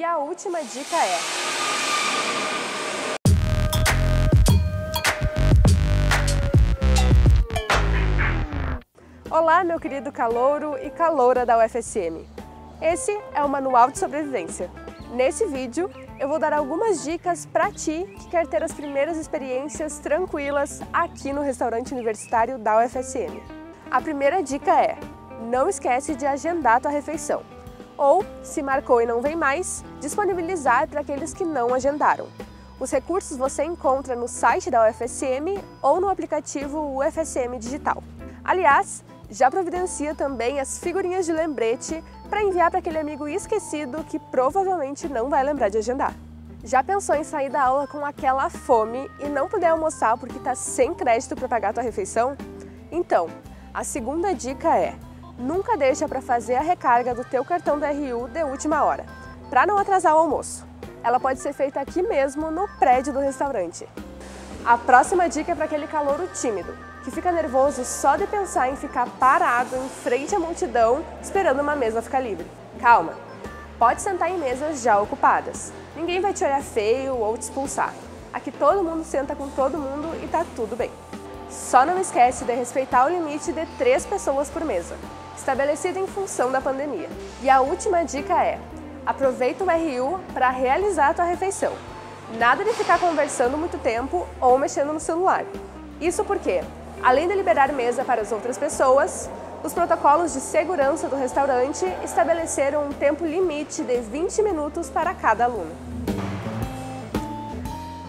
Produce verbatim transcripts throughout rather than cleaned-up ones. E a última dica é... Olá, meu querido calouro e caloura da U F S M. Esse é o Manual de Sobrevivência. Nesse vídeo, eu vou dar algumas dicas para ti que quer ter as primeiras experiências tranquilas aqui no restaurante universitário da U F S M. A primeira dica é, não esquece de agendar tua refeição. Ou, se marcou e não vem mais, disponibilizar para aqueles que não agendaram. Os recursos você encontra no site da U F S M ou no aplicativo U F S M Digital. Aliás, já providencia também as figurinhas de lembrete para enviar para aquele amigo esquecido que provavelmente não vai lembrar de agendar. Já pensou em sair da aula com aquela fome e não puder almoçar porque está sem crédito para pagar a tua refeição? Então, a segunda dica é, nunca deixa para fazer a recarga do teu cartão da R U de última hora, para não atrasar o almoço. Ela pode ser feita aqui mesmo no prédio do restaurante. A próxima dica é para aquele calouro tímido, que fica nervoso só de pensar em ficar parado em frente à multidão esperando uma mesa ficar livre. Calma, pode sentar em mesas já ocupadas. Ninguém vai te olhar feio ou te expulsar. Aqui todo mundo senta com todo mundo e tá tudo bem. Só não esquece de respeitar o limite de três pessoas por mesa, estabelecido em função da pandemia. E a última dica é, aproveita o R U para realizar a tua refeição. Nada de ficar conversando muito tempo ou mexendo no celular. Isso porque, além de liberar mesa para as outras pessoas, os protocolos de segurança do restaurante estabeleceram um tempo limite de vinte minutos para cada aluno.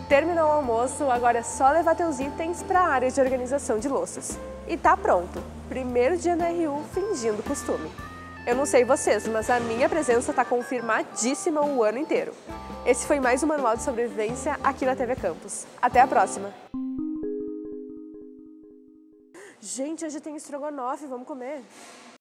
Terminou o almoço, agora é só levar teus itens para a área de organização de louças. E tá pronto! Primeiro dia no R U fingindo costume. Eu não sei vocês, mas a minha presença tá confirmadíssima o ano inteiro. Esse foi mais um Manual de Sobrevivência aqui na T V Campus. Até a próxima! Gente, hoje tem estrogonofe, vamos comer?